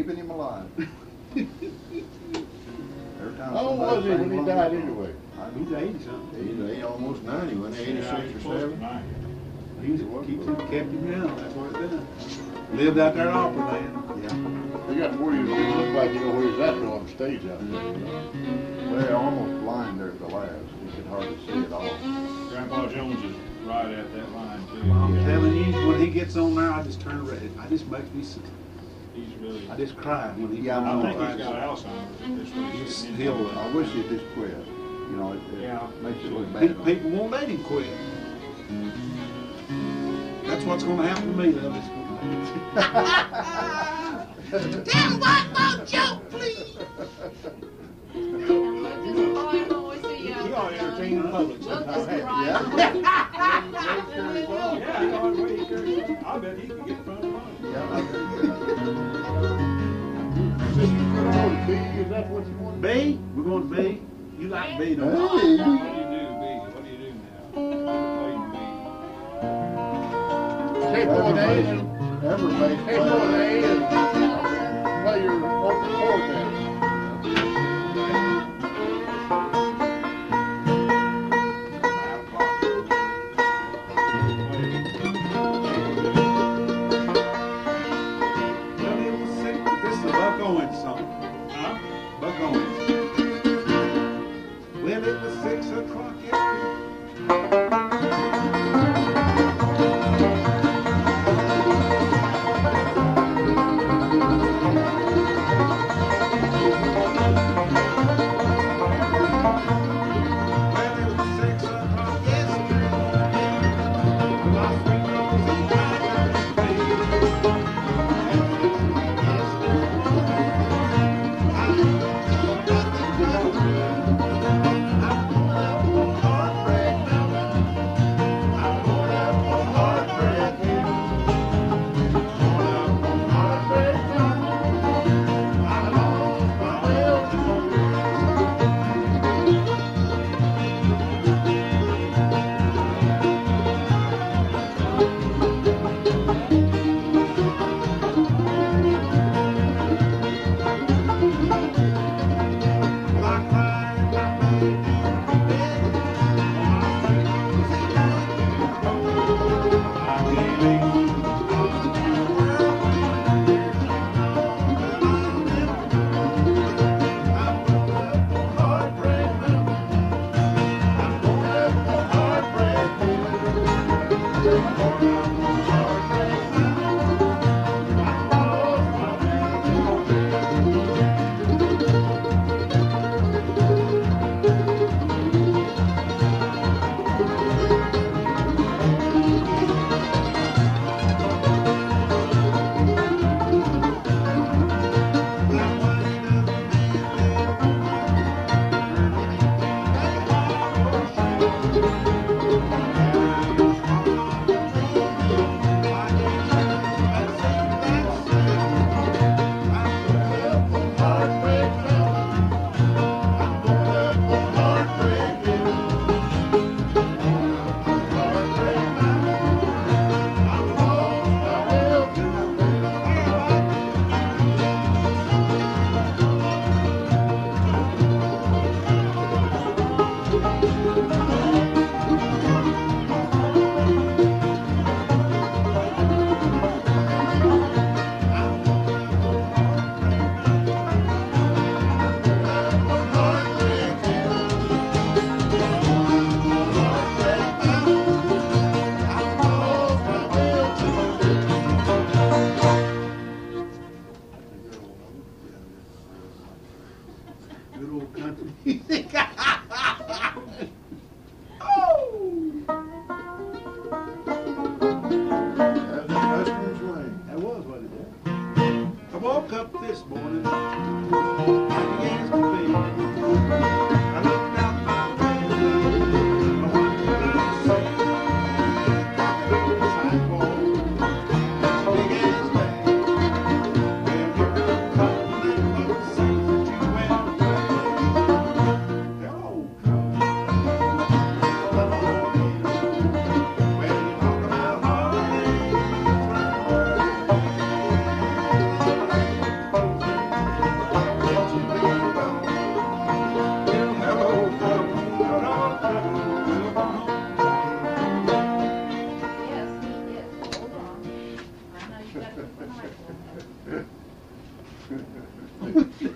keeping him alive. Every time how old was he when he died anyway? He's 80-something. He's almost 90, wasn't he? 86 or 7? He kept him down. That's what it did. Lived out there in Opera Land. Yeah. They got 4 years ago. It looked like, you know, where he was at on the stage out there. Well, almost blind there at the last. He could hardly see at all. Grandpa Jones is right at that line, too. Well, I'm telling you, when he gets on there, I just turn red. I just makes me sick. He's really... I just cried when he got on. I think he's got Alzheimer's. He's still... I wish he'd just quit. You know, it makes it look bad. People won't let him quit. That's what's going to happen to me, Elvis. Tell one more joke, please. We ought to entertain the public sometime. Yeah. I bet he can get in front of mine. Is that what you want? B? We're going to B? You like B, don't you? What do you do, B? What do you do now? Hey, boy, they and everybody. Hey, boy, they and play your open chord there. Let me sing. This is a Buck Owens song. Huh? Buck Owens. When it was 6 o'clock yesterday.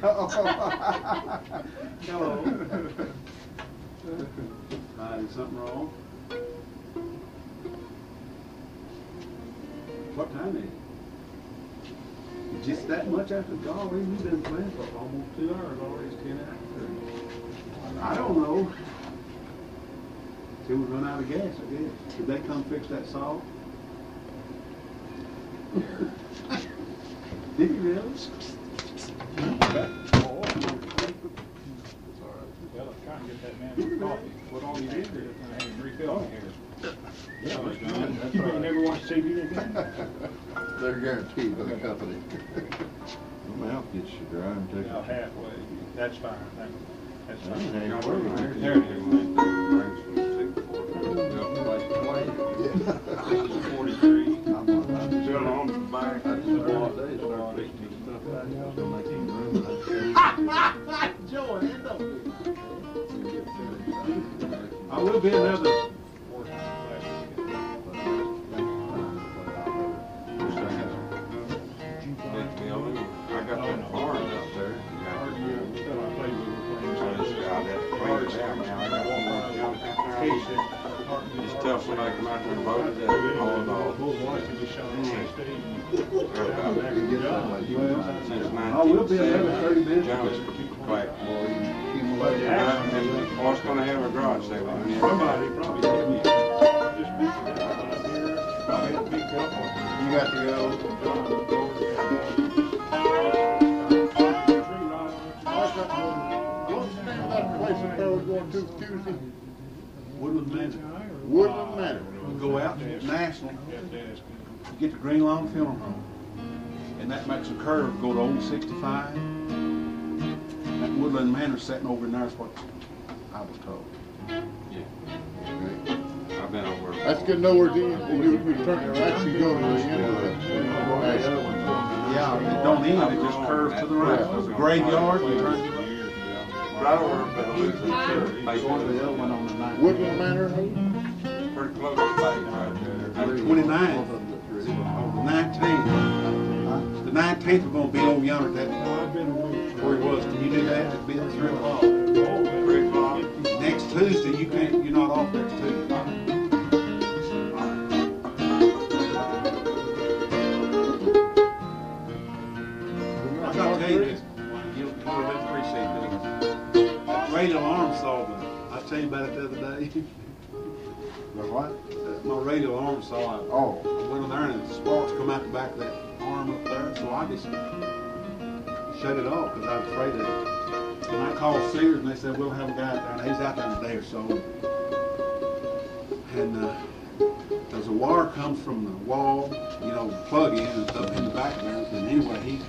Hello. Is something wrong? What time is it? Just that much after golf. We've been playing for almost 2 hours already. It's 10 after. I don't know. Till we run out of gas, I guess. Did they come fix that saw? Did you really? Oh, it's all right. Well, I'm trying to get that man some coffee. What all you did there is I had him refill in here. Yeah, John, that's right. You never watch TV again? They're guaranteed by the company. My mouth gets you dry and take it. About halfway. That's fine. That's fine. There it is. 43. Still on the back. I will be another. When I come out and vote, all in all. I will be another 30 minutes. I was going to have a garage sale. Somebody probably gave me. You got to go. Woodland Manor. Woodland Manor. We go out to National, get the Green Lawn Funeral Home, and that makes a curve go to old 65. That Woodland Manor sitting over in there is what I was told. Yeah. Okay. I've been over. That's good to know where you turn it right, you go to the end of it. Yeah, it don't end, it just curves to the right. There's a graveyard. Right over the Woodland Manor. Pretty close to right there. 29th. The 19th we're going to be over yonder at where he was. Can you do that? It'd be at 3 o'clock. 3 o'clock. Next Tuesday, you can't, you're not off next Tuesday. I've got to tell you this. You'll really appreciate this. That radio alarm saw me. I was telling you about it the other day. What? My radio arm saw it. Oh. I went in there and the sparks come out the back of that arm up there, so I just shut it off because I was afraid of it. And I called Sears and they said, we'll have a guy out there. He's out there in a day or so. And because the wire comes from the wall, you know, the plug in and stuff in the back there. And anyway, he...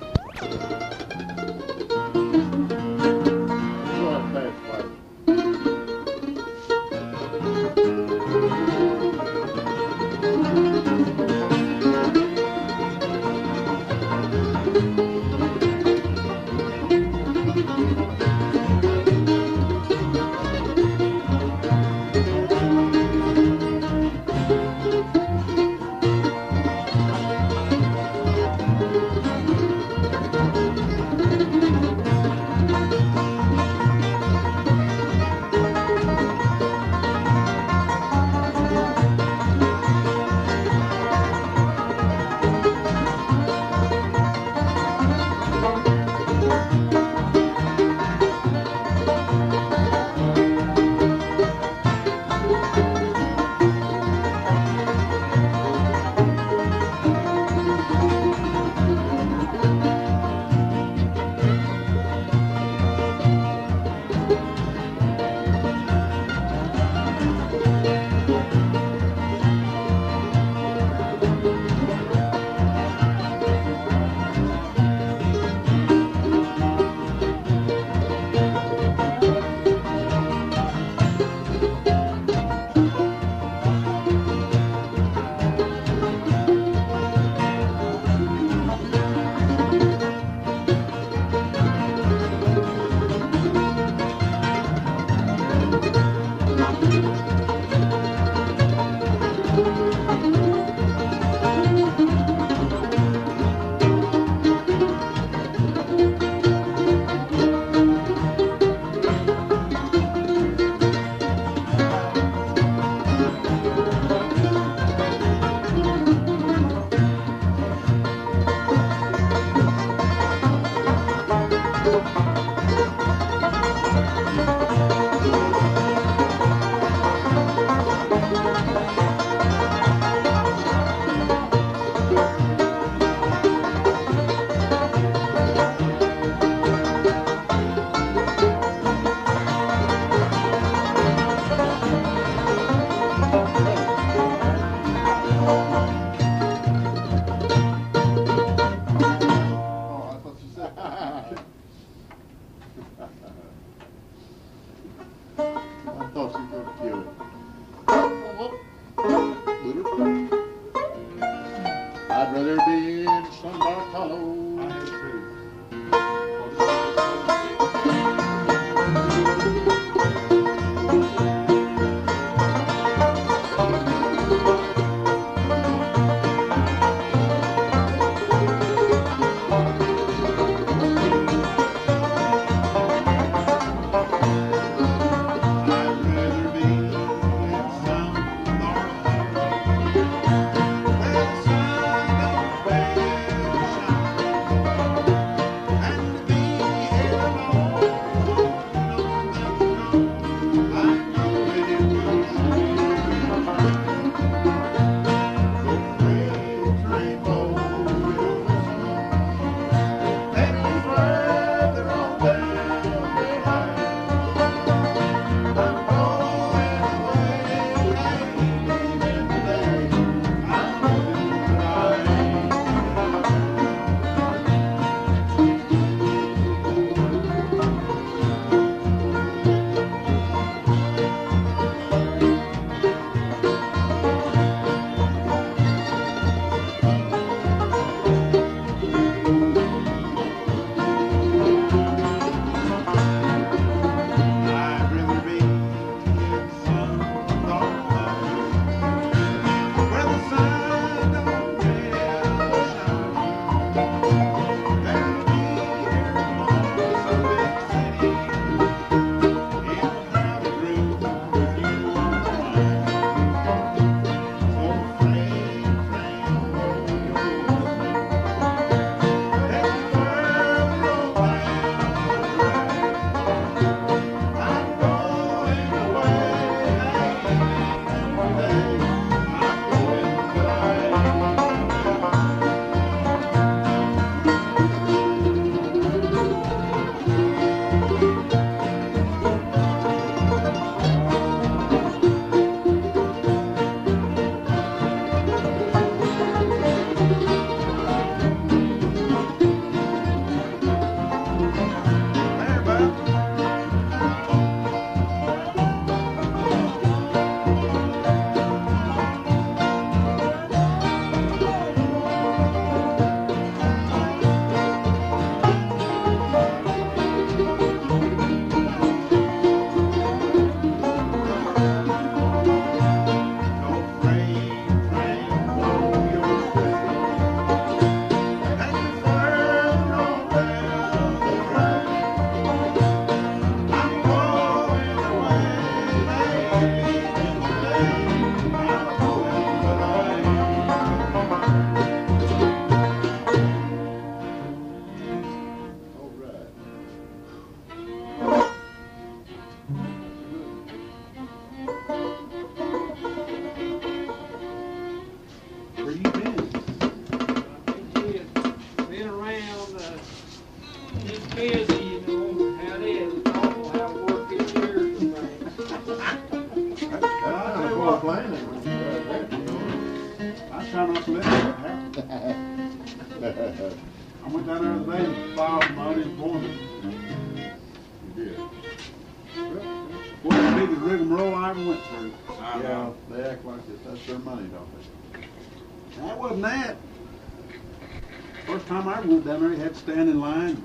Stand in line,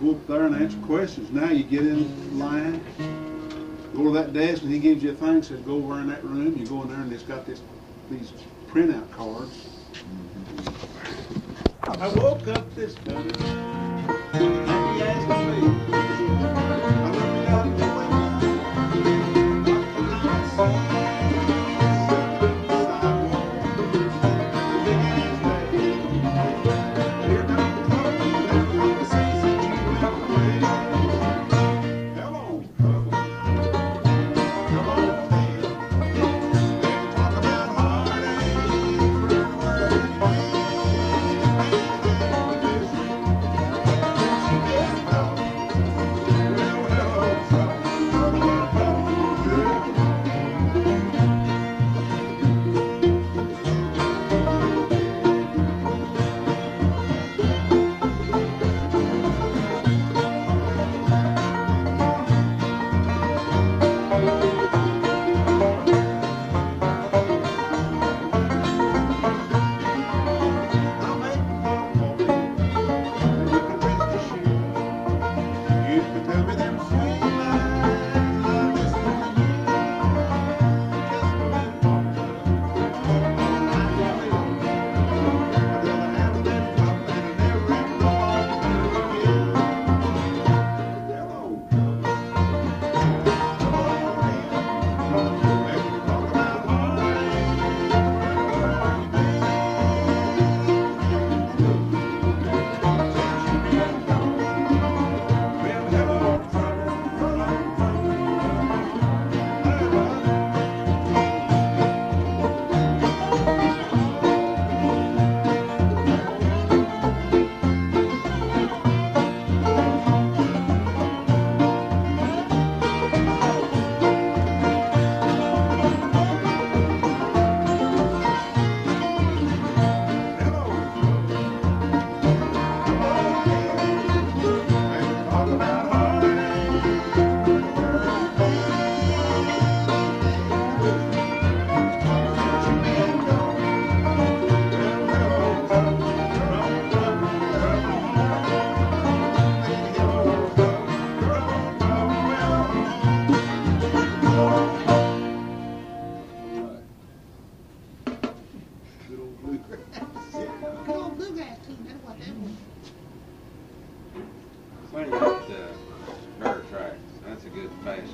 go up there and answer questions. Now you get in line, go to that desk, and he gives you a thing, says go over in that room. You go in there and it's got these printout cards. I woke up this morning. He asked me.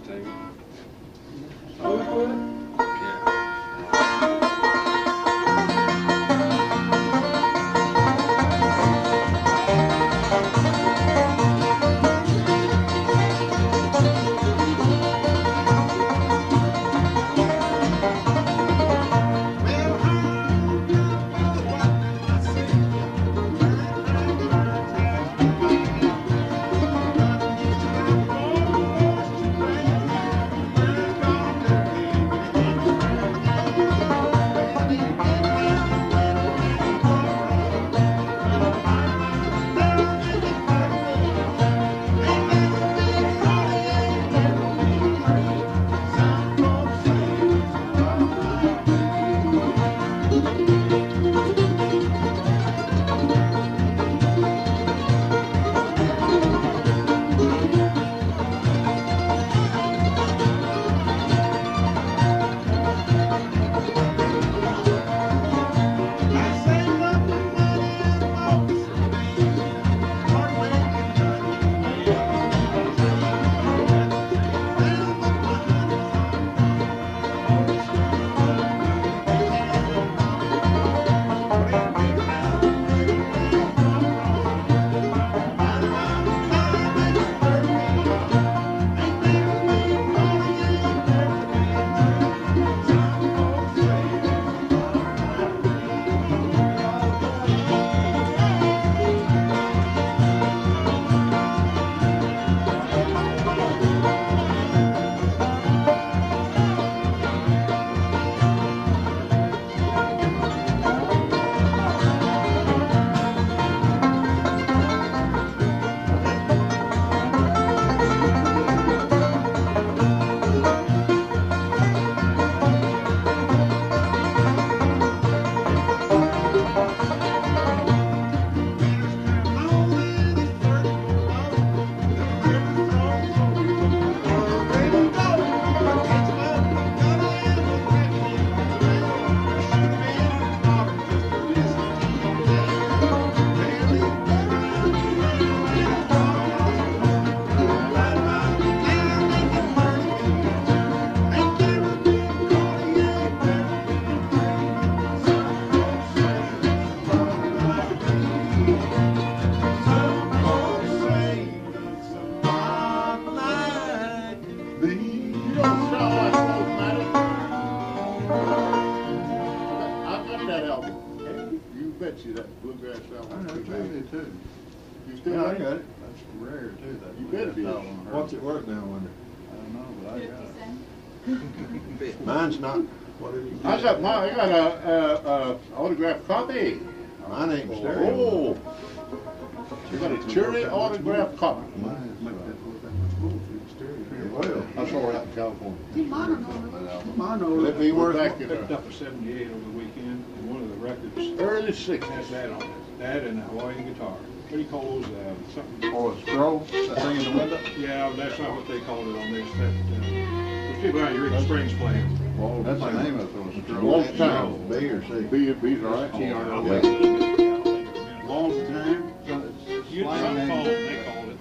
sing it? Oh, we would? Mine's not. What are you? I got an autographed copy. Mine ain't stereo. Oh, you got a cherry autographed copy. Mine's like that. Well, I saw it out in California. Let me work. I picked up a '78 over the weekend, and one of the records. Early '60s. Has that on it. That and a Hawaiian guitar. What do you call those? Something. Or a scroll? That thing in the window? Yeah, that's not what they called it on this. People out here in the Springs playing. Well, that's the name of it. Long time. B or C? B's right. T-R-O-S. Long time. You called it. They called it.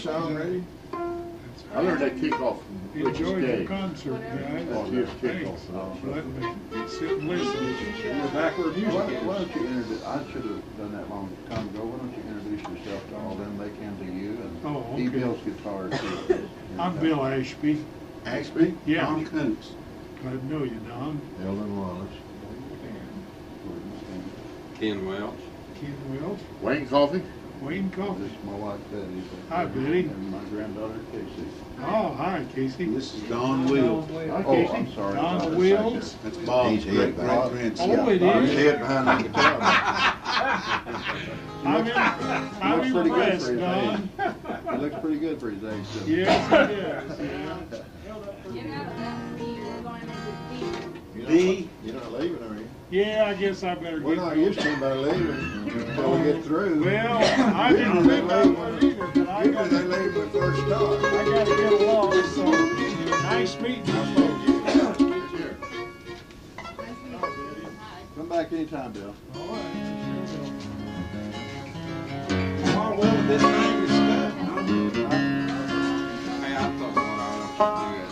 sound ready? I learned that kickoff from Rich's game. Enjoy the concert, guys. Oh, here's kickoff. Thanks for letting me sit and listen. We're back where music is. Why don't you introduce, I should have done that long time ago. Why don't you introduce yourself to all them, they can to you, and he builds guitars too. I'm Bill Ashby. Ashby? Yeah. Don Coontz. I know you, Don. Ellen Wallace. Ken Welch. Ken Welch. Wayne Coffey. Wayne Coffey. This is my wife, Betty. Hi, Betty. And my granddaughter, Casey. Oh, hi, Casey. And this is Don Wills. Hi, Casey. Oh, I'm sorry. Don Wills. That's Bob's great-grandson. Oh, it is? He's head behind the guitar. I'm impressed, Don. He looks pretty good for his age, so. Yes, he does. Yeah. Get out of that D. We're going to D. D? You're not leaving, are you? Yeah, I guess I better get through. We're not used to anybody leaving until we get through. Well, I didn't think I would either, but I got to get along, so nice meeting you. Come back anytime, Bill. All right. Tomorrow, well, this thing is good. Hey, I thought what I wanted to do.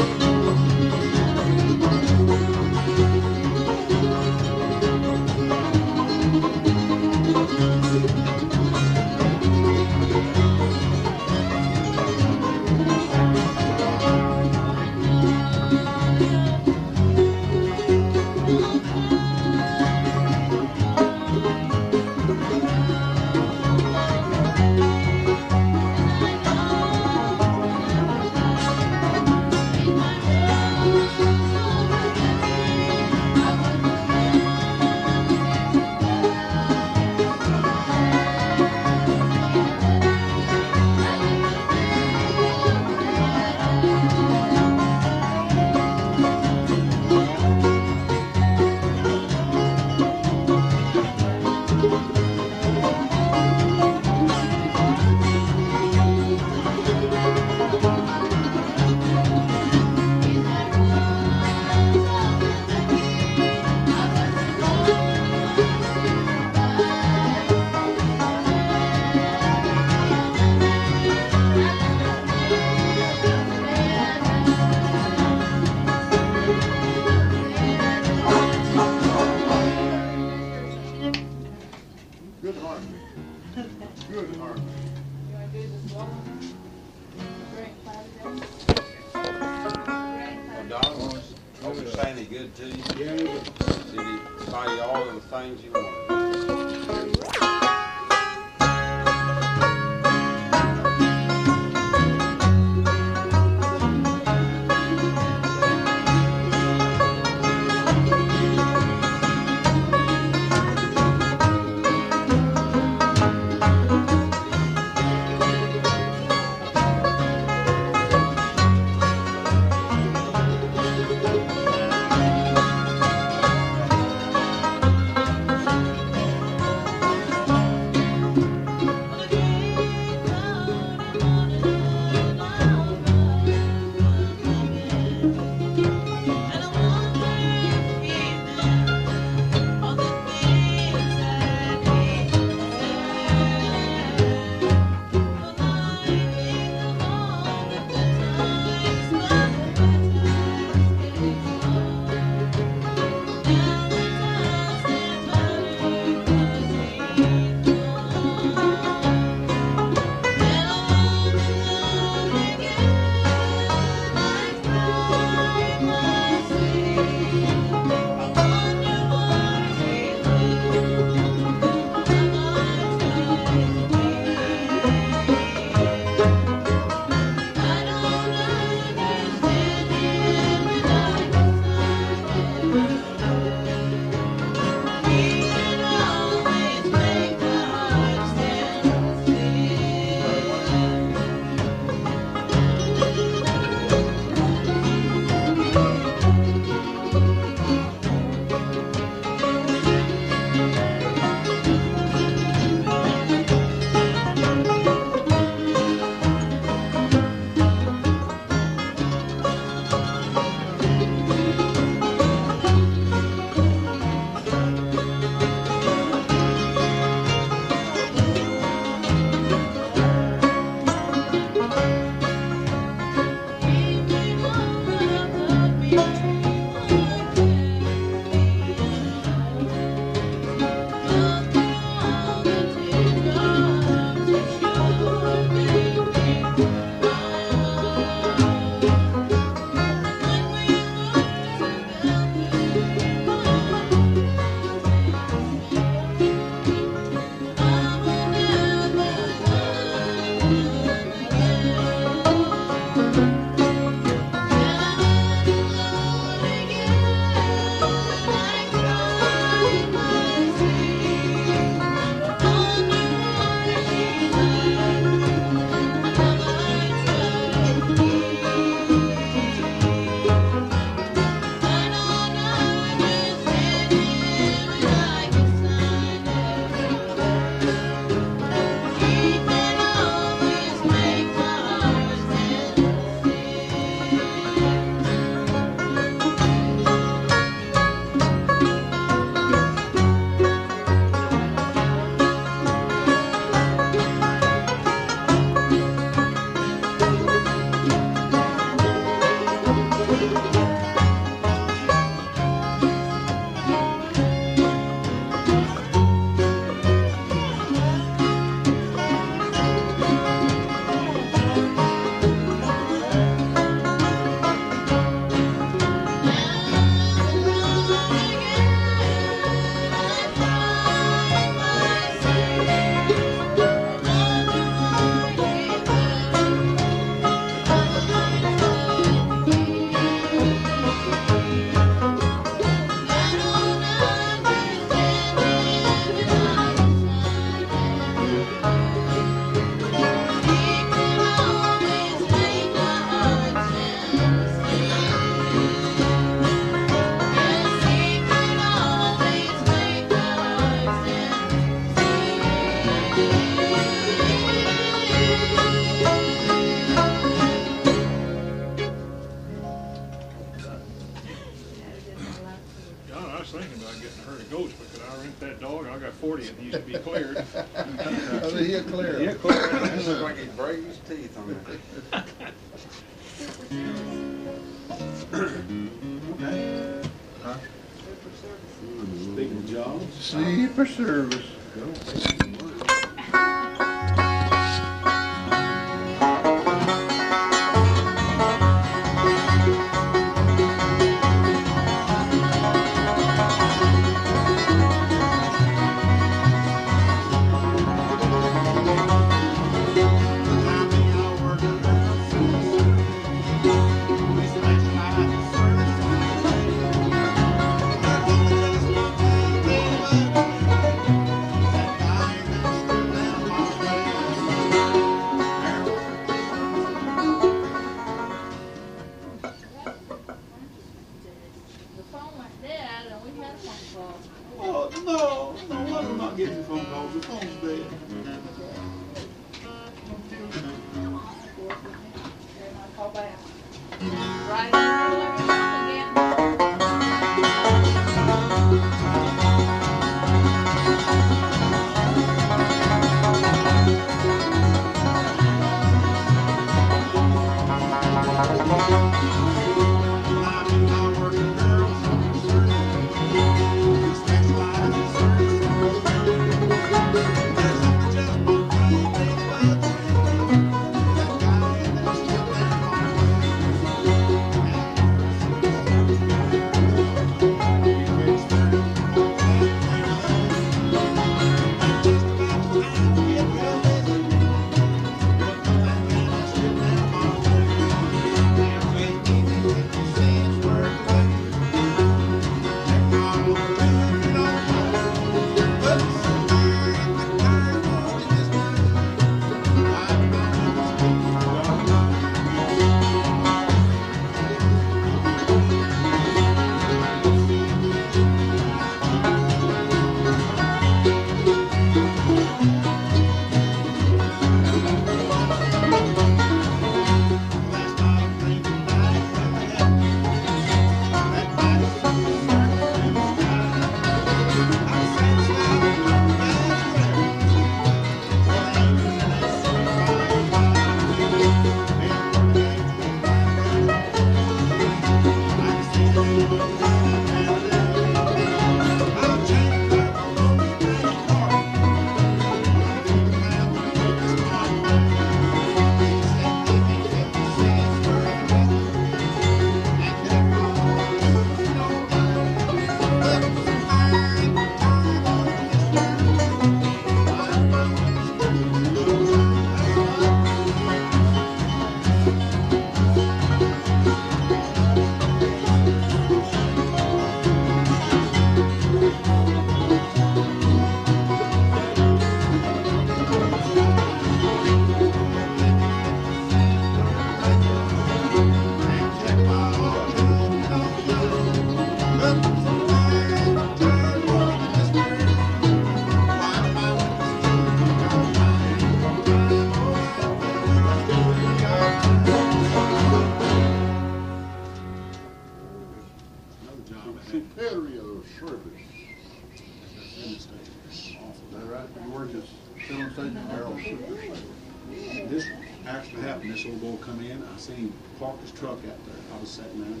seen Parker's truck out there. I was sitting there.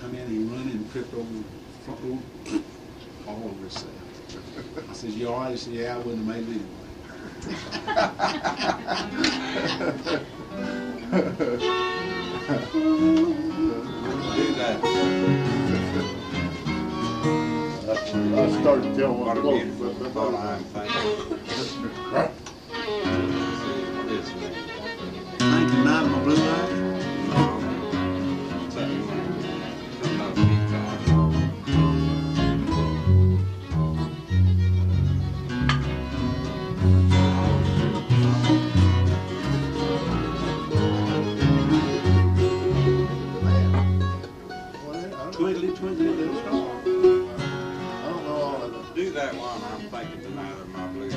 Come in, he run and tripped over the front door, all over himself. I said, "You all right?" He said, "Yeah, I wouldn't have made it anyway." I started telling what I'm thinking. Do that one I'm thinking tonight of my blue eyes.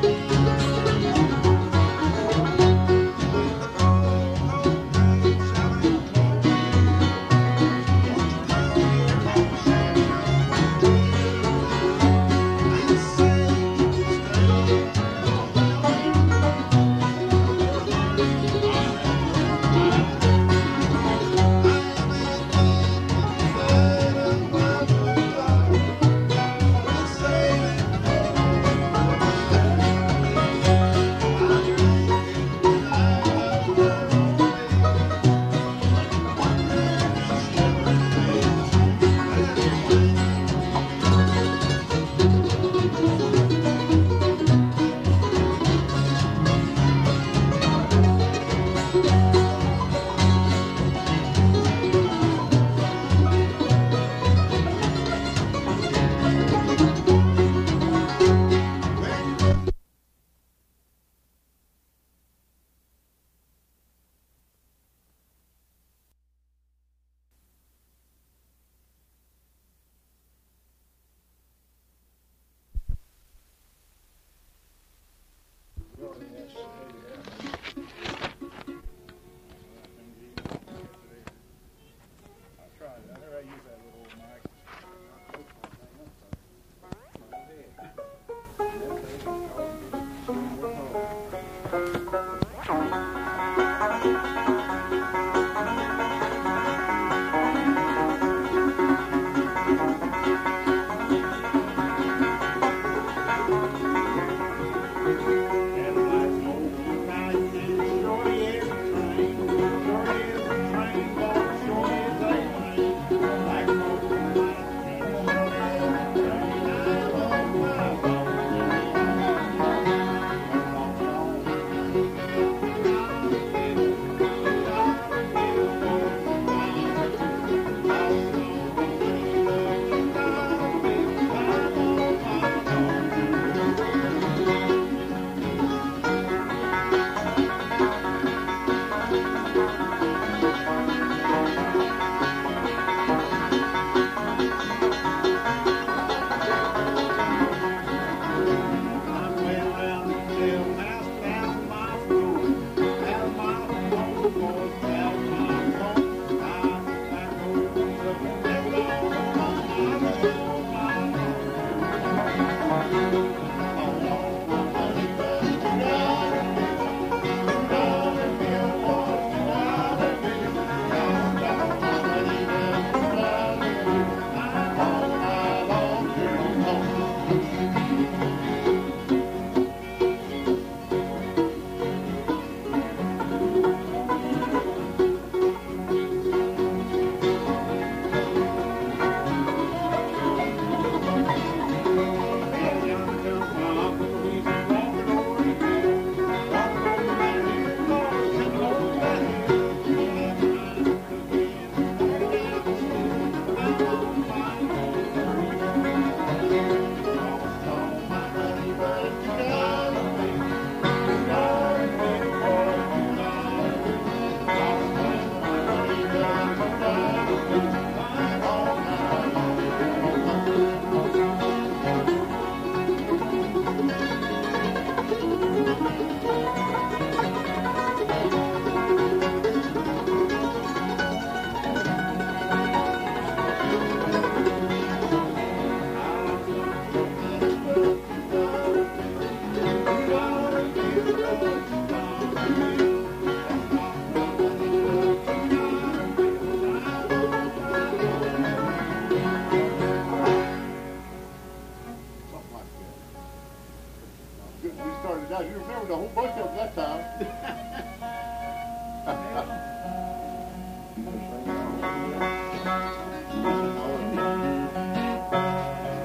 a whole bunch of them that time.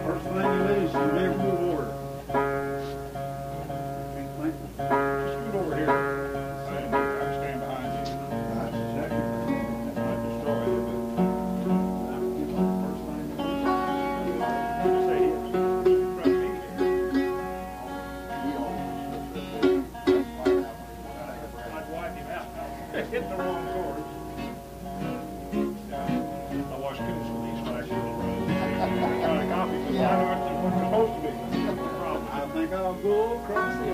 First thing you lose, you never move order. Just scoot over here. I stand behind you. That's exactly right. The story of hit the wrong chords. I watched kids with these back in the road. They try to copy, but yeah, they aren't what they're supposed to be. That's the problem. I think I'll go across the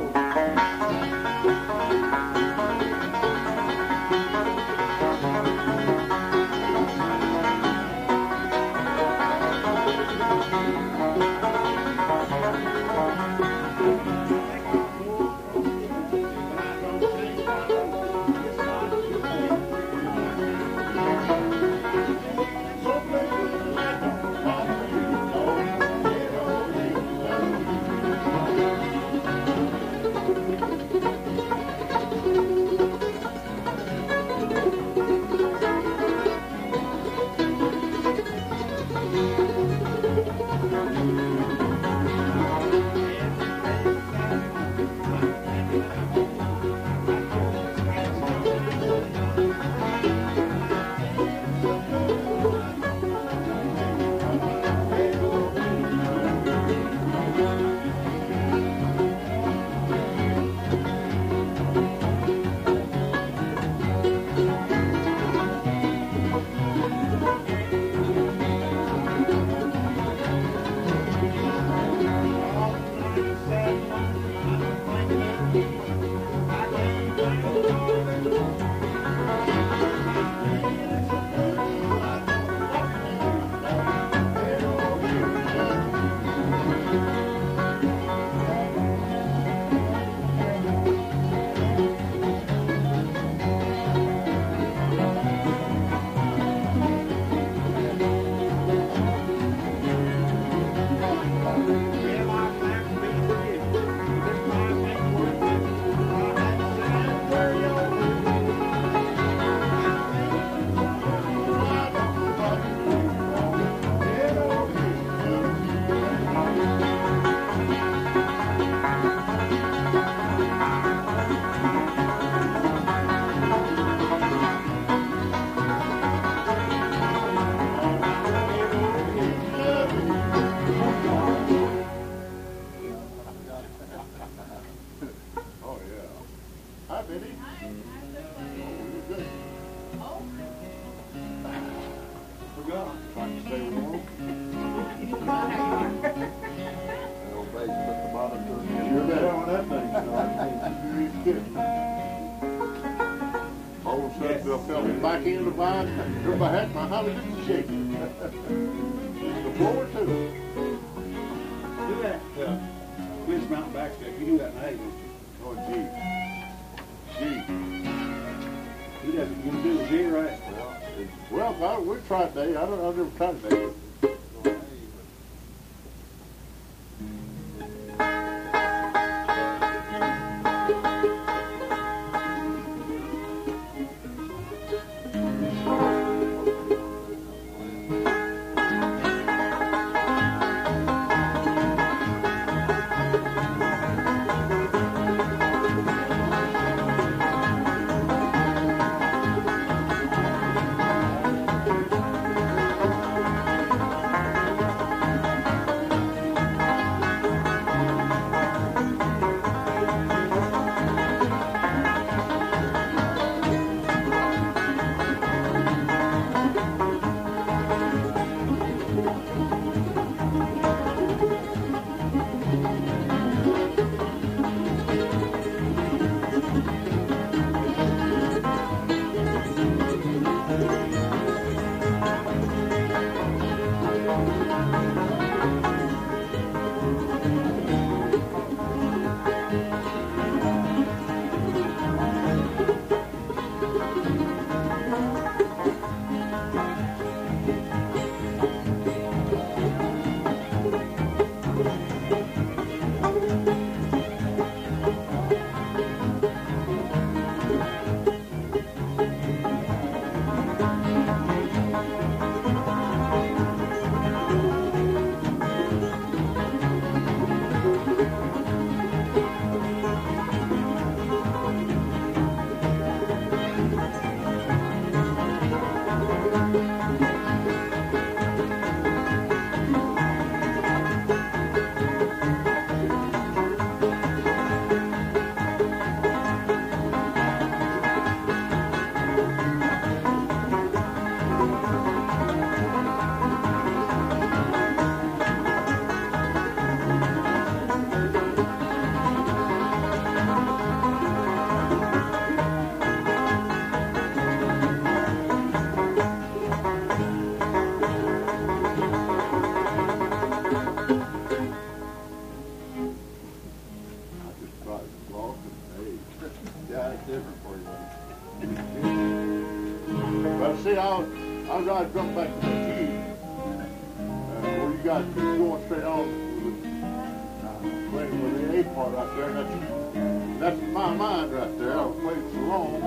guys jump back to the key, or you guys keep going straight on, playing with the A part right there. That's my mind right there. I've played so long.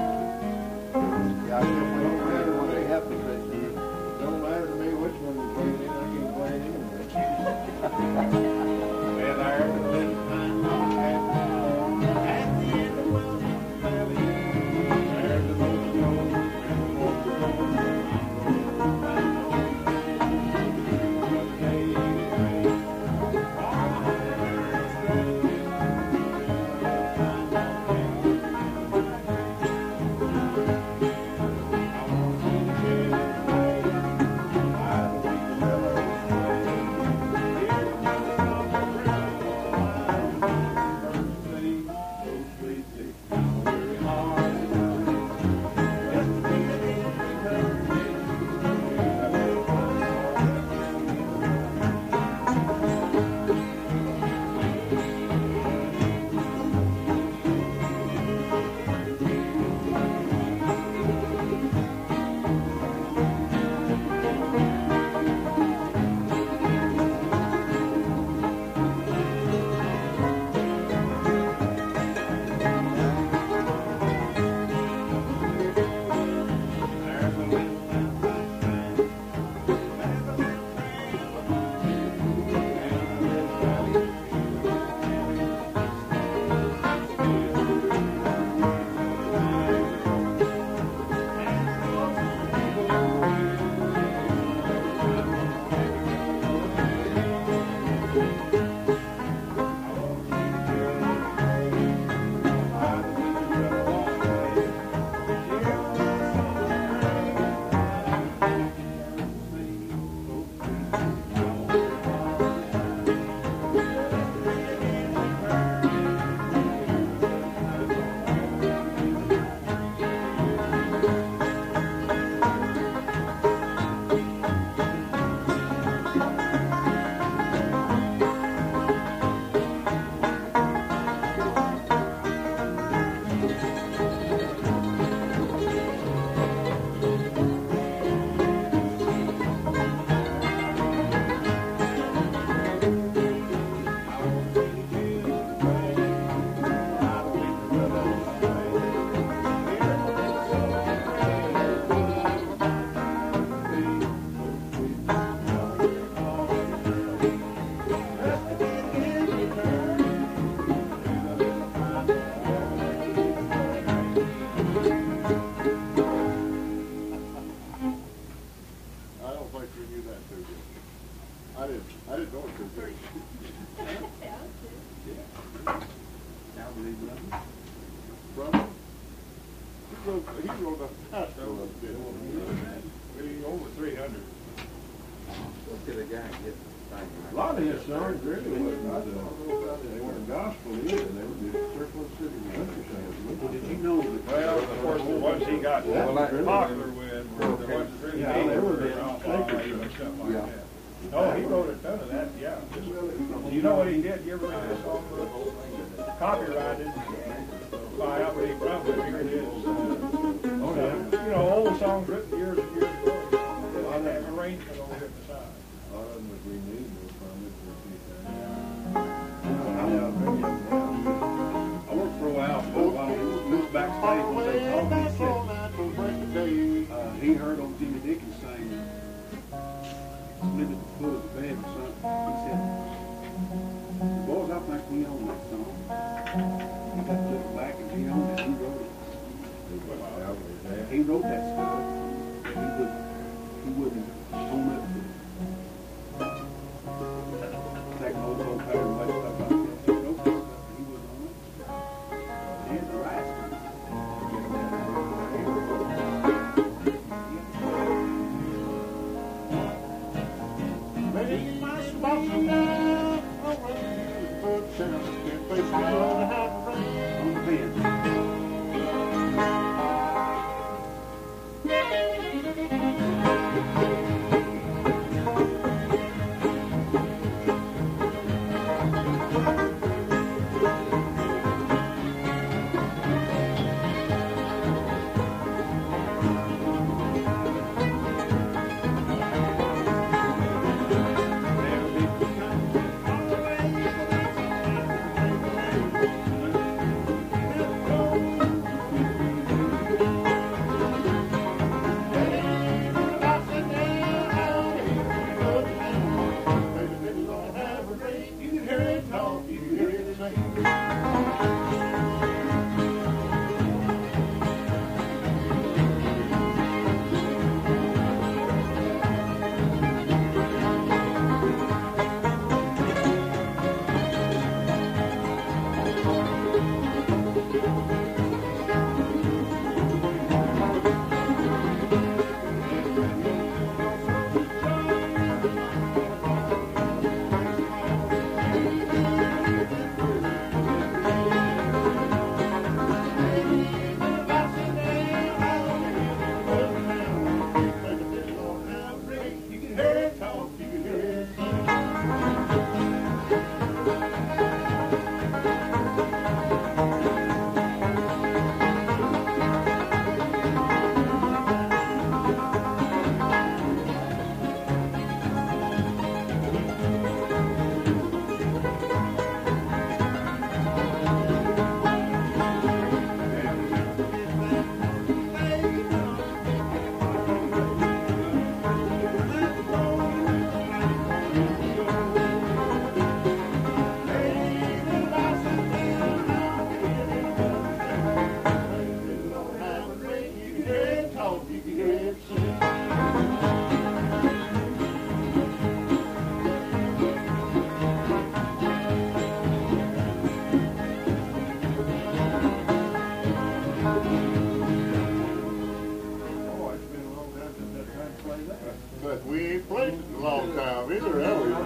Yeah, I can't play no matter what they happen to me. It don't matter to me which one you play in. I can't play in. Well, I heard the little time on at the end of the valley. There's an old road and an old road.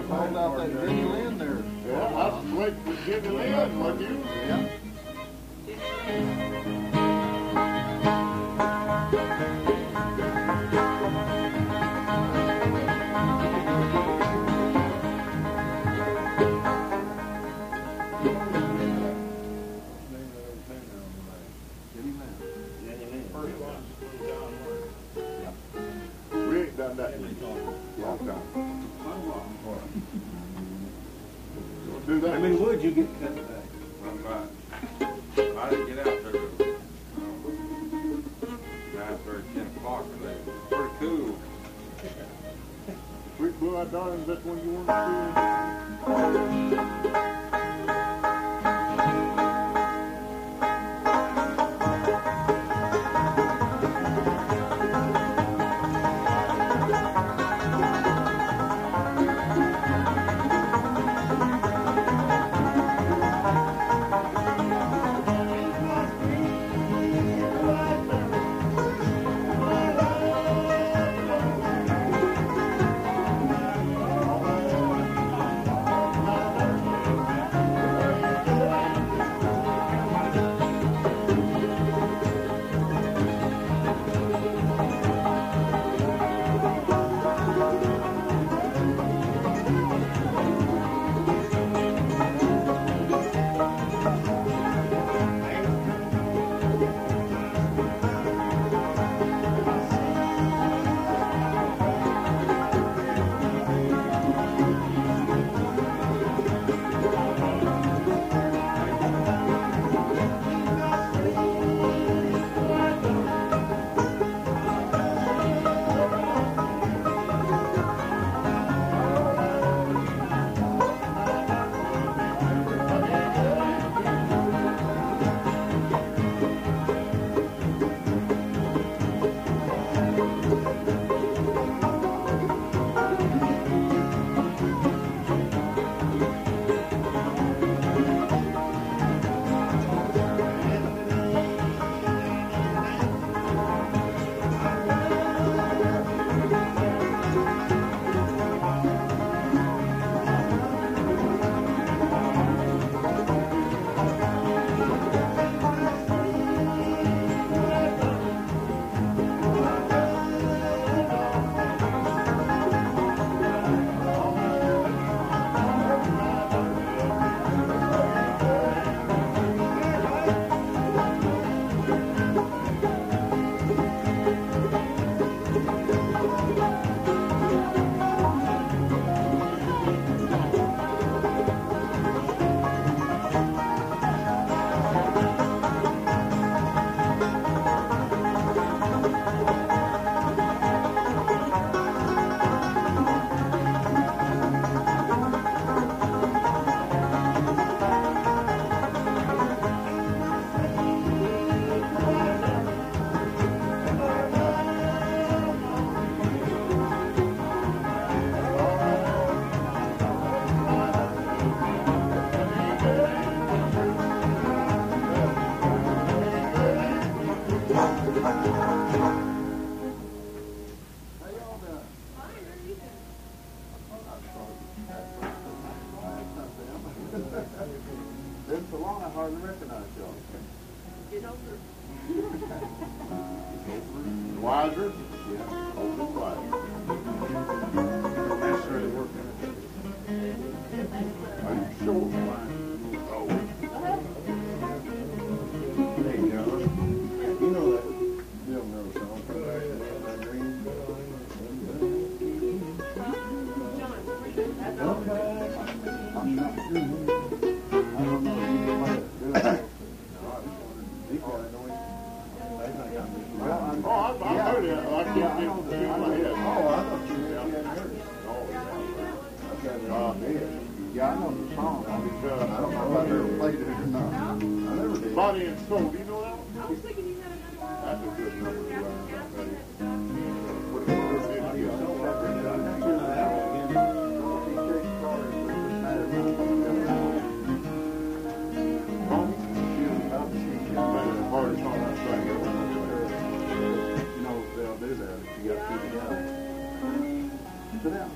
found out that Jenny Lynn there. Yeah, I was waiting for Jenny Lynn, weren't you? Yeah. I mean, would you get cut back? I'm not. I didn't get out there till 9:30, 10 o'clock today. Pretty cool. Sweet blue-eyed darling, that's one you want to do. Sit down.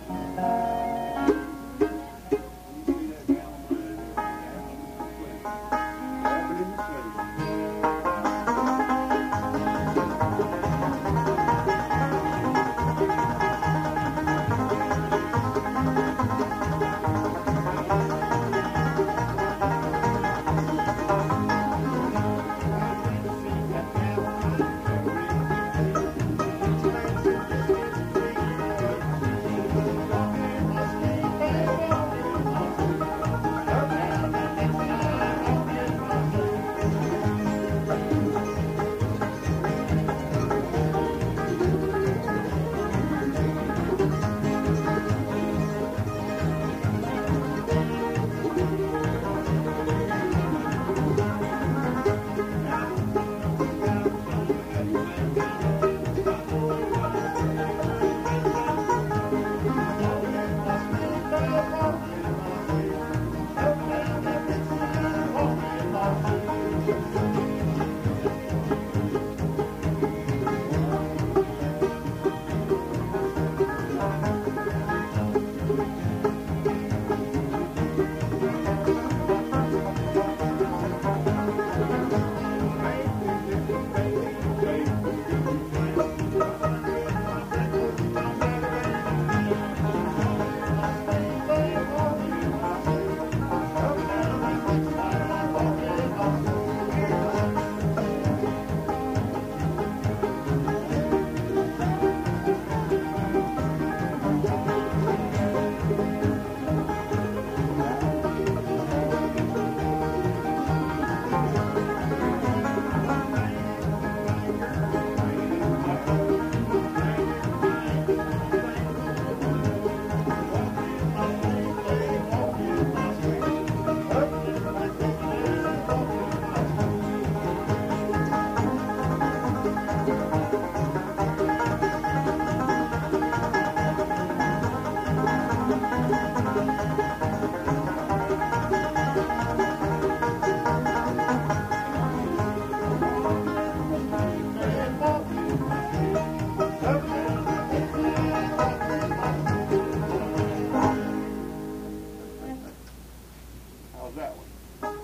of that one.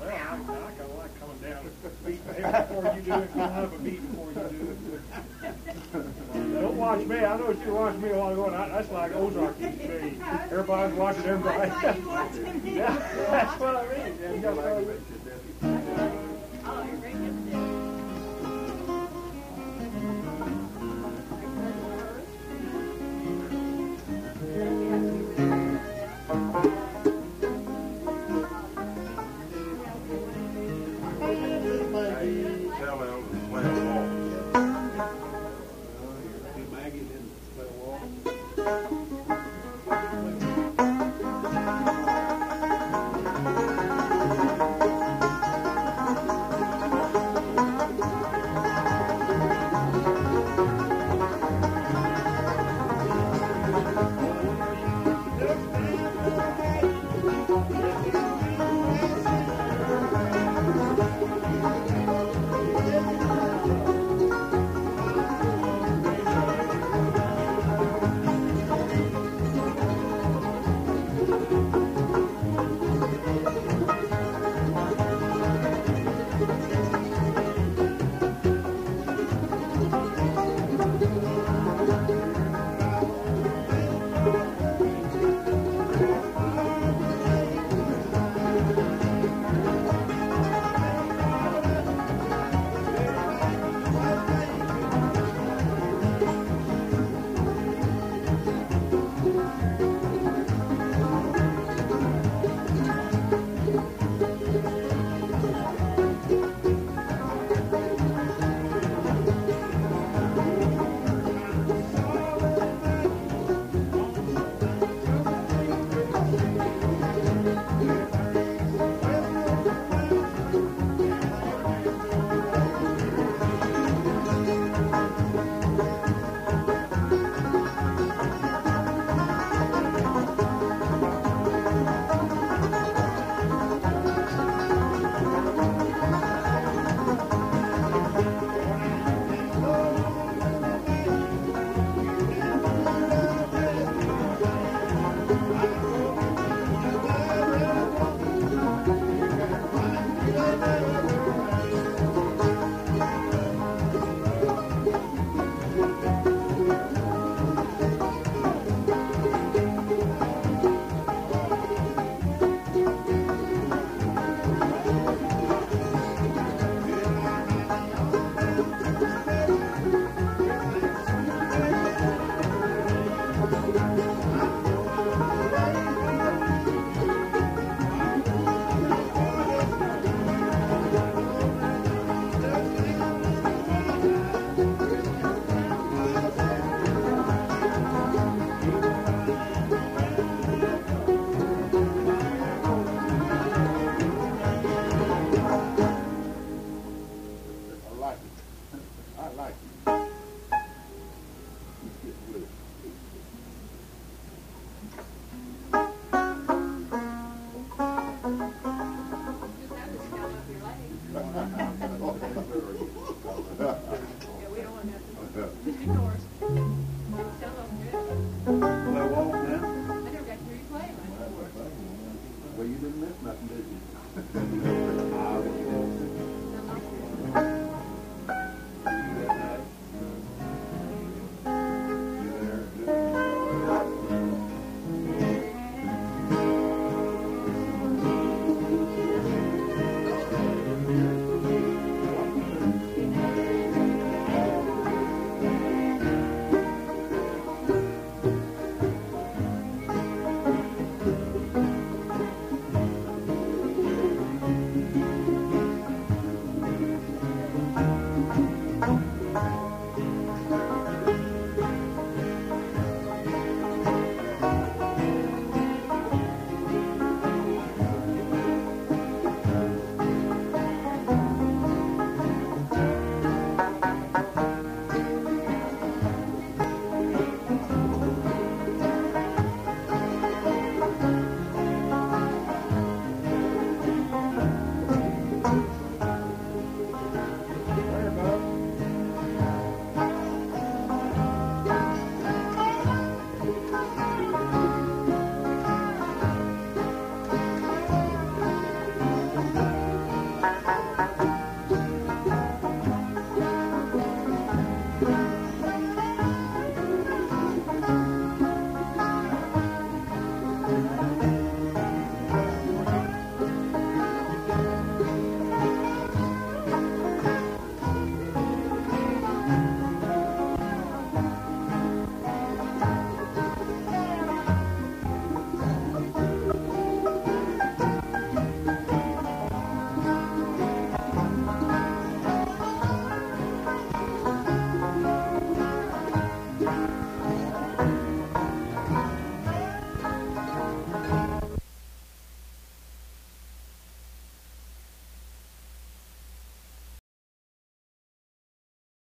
Well, I kind of like coming down a beat before you do it. You'll have a beat before you do it. Don't watch me. I know you watched me a while ago, and that's like Ozark used to be. Everybody's watching everybody. I saw you watching me. Yeah, that's what I mean. Yeah, you got to like it. Oh, you're right. Well, you didn't miss nothing, did you?